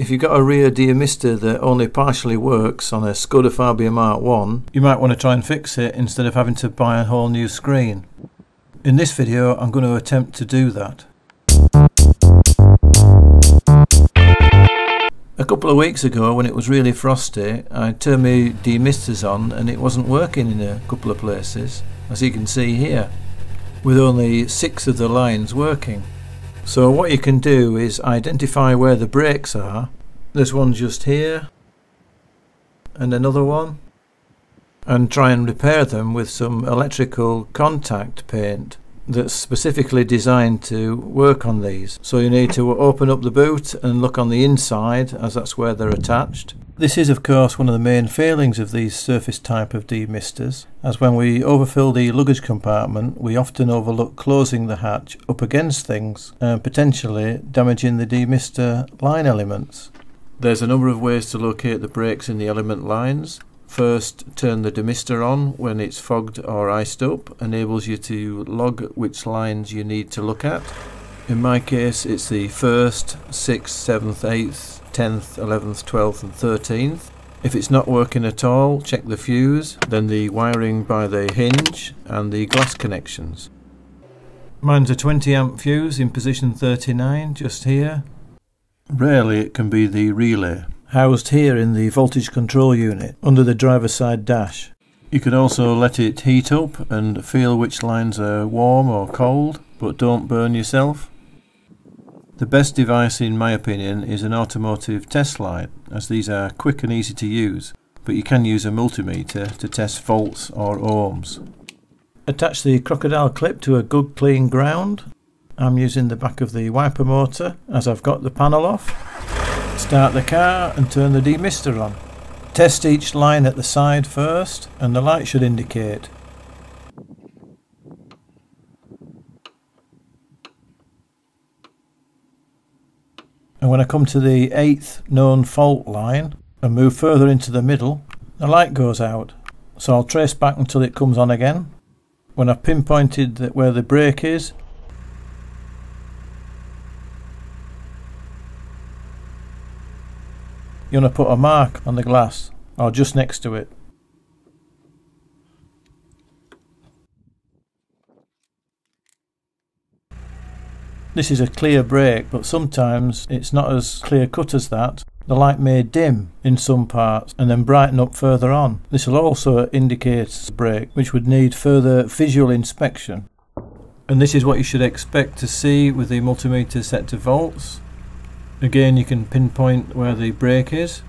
If you've got a rear demister that only partially works on a Skoda Fabia Mark 1, you might want to try and fix it instead of having to buy a whole new screen. In this video I'm going to attempt to do that. A couple of weeks ago, when it was really frosty, I turned my demisters on and it wasn't working in a couple of places, as you can see here, with only 6 of the lines working. So what you can do is identify where the brakes are. There's one just here and another one, and try and repair them with some electrical contact paint that's specifically designed to work on these. So you need to open up the boot and look on the inside, as that's where they're attached. This is of course one of the main failings of these surface type of demisters, as when we overfill the luggage compartment we often overlook closing the hatch up against things and potentially damaging the demister line elements. There's a number of ways to locate the brakes in the element lines. First, turn the demister on when it's fogged or iced up. Enables you to log which lines you need to look at. In my case it's the 1st, 6th, 7th, 8th, 10th, 11th, 12th and 13th. If it's not working at all, check the fuse, then the wiring by the hinge and the glass connections. Mine's a 20 amp fuse in position 39, just here. Rarely it can be the relay, housed here in the voltage control unit under the driver's side dash. You can also let it heat up and feel which lines are warm or cold, but don't burn yourself. The best device in my opinion is an automotive test light, as these are quick and easy to use, but you can use a multimeter to test volts or ohms. Attach the crocodile clip to a good clean ground. I'm using the back of the wiper motor as I've got the panel off. Start the car and turn the demister on. Test each line at the side first, and the light should indicate. And when I come to the 8th known fault line and move further into the middle, the light goes out. So I'll trace back until it comes on again. When I've pinpointed where the brake is, you want to put a mark on the glass, or just next to it. This is a clear break, but sometimes it's not as clear cut as that. The light may dim in some parts and then brighten up further on. This will also indicate a break, which would need further visual inspection. And this is what you should expect to see with the multimeter set to volts. Again, you can pinpoint where the brake is.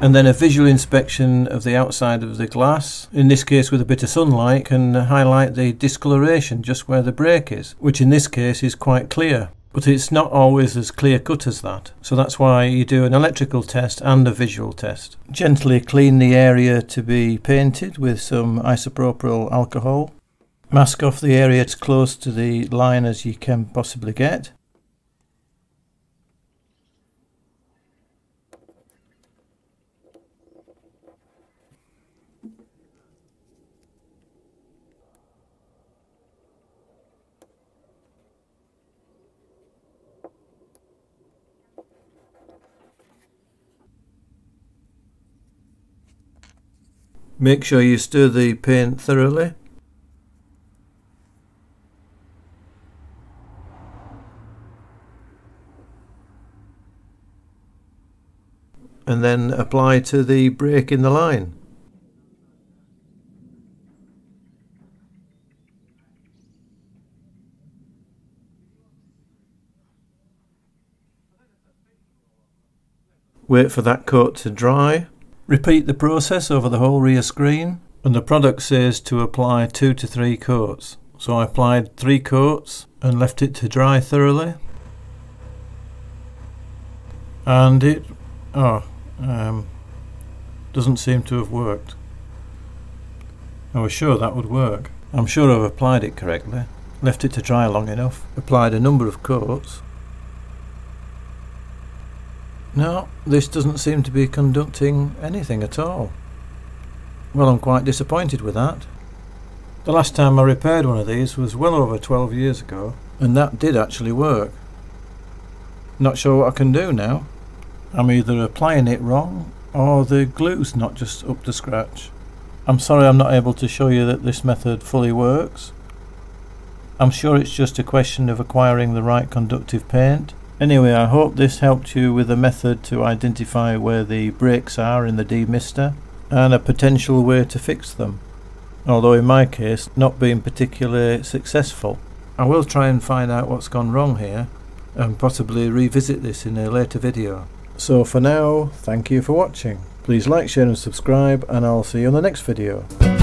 And then a visual inspection of the outside of the glass, in this case with a bit of sunlight, can highlight the discoloration just where the brake is, which in this case is quite clear. But it's not always as clear cut as that, so that's why you do an electrical test and a visual test. Gently clean the area to be painted with some isopropyl alcohol. Mask off the area as close to the line as you can possibly get. Make sure you stir the paint thoroughly. And then apply to the break in the line. Wait for that coat to dry. Repeat the process over the whole rear screen, and the product says to apply 2 to 3 coats. So I applied 3 coats and left it to dry thoroughly. And it doesn't seem to have worked. I was sure that would work. I'm sure I've applied it correctly. Left it to dry long enough. Applied a number of coats. No, this doesn't seem to be conducting anything at all. Well, I'm quite disappointed with that. The last time I repaired one of these was well over 12 years ago, and that did actually work. Not sure what I can do now. I'm either applying it wrong or the glue's not just up to scratch. I'm sorry I'm not able to show you that this method fully works. I'm sure it's just a question of acquiring the right conductive paint. Anyway, I hope this helped you with a method to identify where the brakes are in the demister and a potential way to fix them, although in my case not being particularly successful. I will try and find out what's gone wrong here and possibly revisit this in a later video. So for now, thank you for watching. Please like, share and subscribe, and I'll see you in the next video.